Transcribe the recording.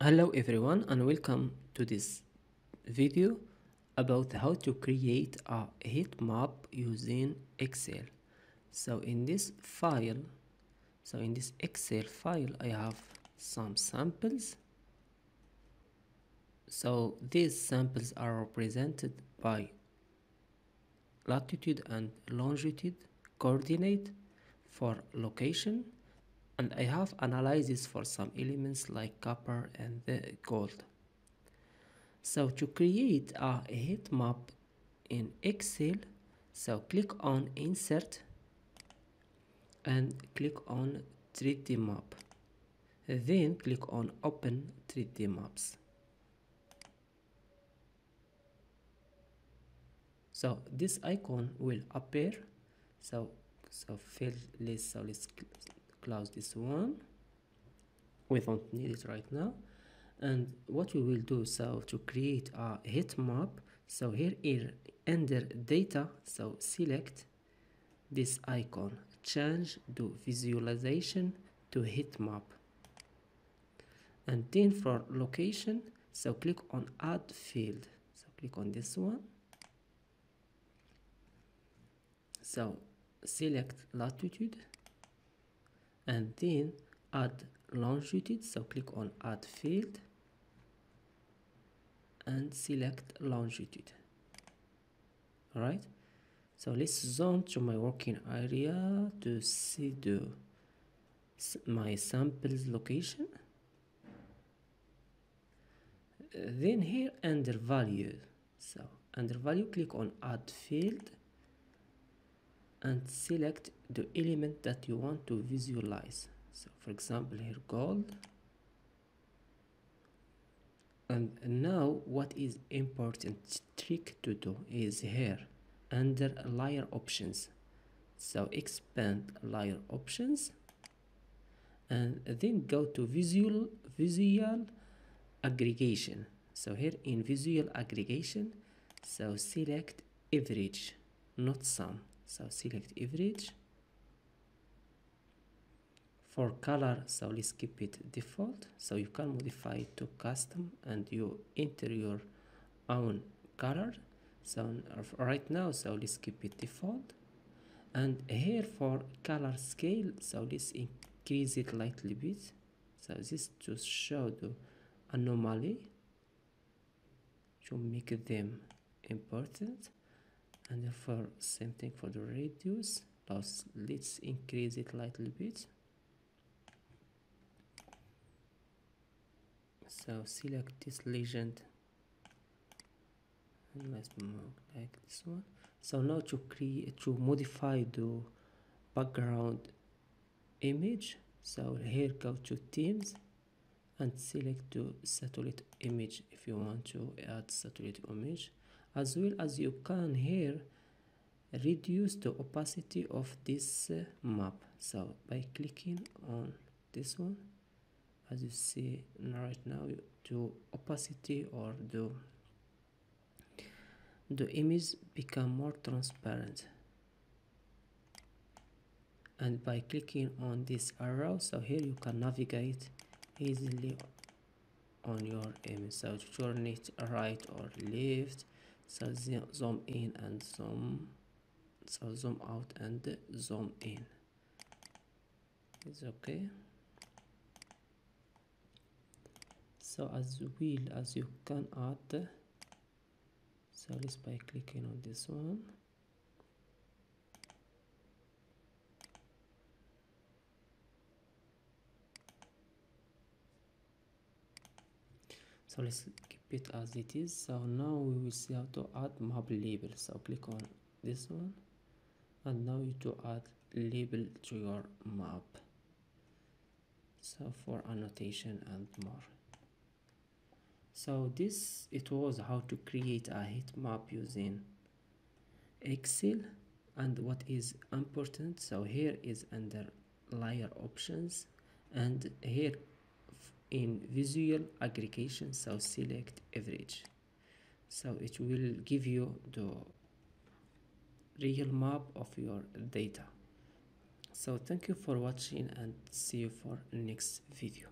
Hello everyone and welcome to this video about how to create a heat map using Excel. So in this Excel file I have some samples. So these samples are represented by latitude and longitude coordinate for location, and I have analysis for some elements like copper and gold. So to create a heat map in Excel, so click on Insert and click on 3D map. Then click on Open 3D maps. So this icon will appear. So let's close this one, we don't need it right now. And what we will do, so to create a heat map, so here under data, so select this icon, change to visualization to heat map, and then for location, so click on add field, so click on this one, so select latitude and then add longitude, so click on add field and select longitude. All right, so let's zoom to my working area to see my samples location. Then here under value, so under value click on add field and select the element that you want to visualize. So for example here gold. And now what is important trick to do is here under layer options, so expand layer options and then go to visual aggregation. So here in visual aggregation, so select average, not sum. So select average. For color, so let's keep it default. So you can modify it to custom and you enter your own color. So right now, so let's keep it default. And here for color scale, so let's increase it lightly bit. So this to show the anomaly, to make them important. And for same thing for the radius, let's increase it lightly bit. So select this legend and let's move like this one. So now to modify the background image, so here go to themes and select to satellite image if you want to add satellite image. As well as you can here reduce the opacity of this map, so by clicking on this one, as you see right now, the opacity or the image become more transparent. And by clicking on this arrow, so here you can navigate easily on your image, so to turn it right or left. So zoom in and zoom, so zoom out and zoom in. It's okay. So as well as you can add, so let's by clicking on this one. So let's keep it as it is. So now we will see how to add map label. So click on this one and now you to add label to your map. So for annotation and more. So this it was how to create a heat map using Excel. And what is important, so here is under layer options and here in visual aggregation, so select average, so it will give you the real map of your data. So thank you for watching and see you for next video.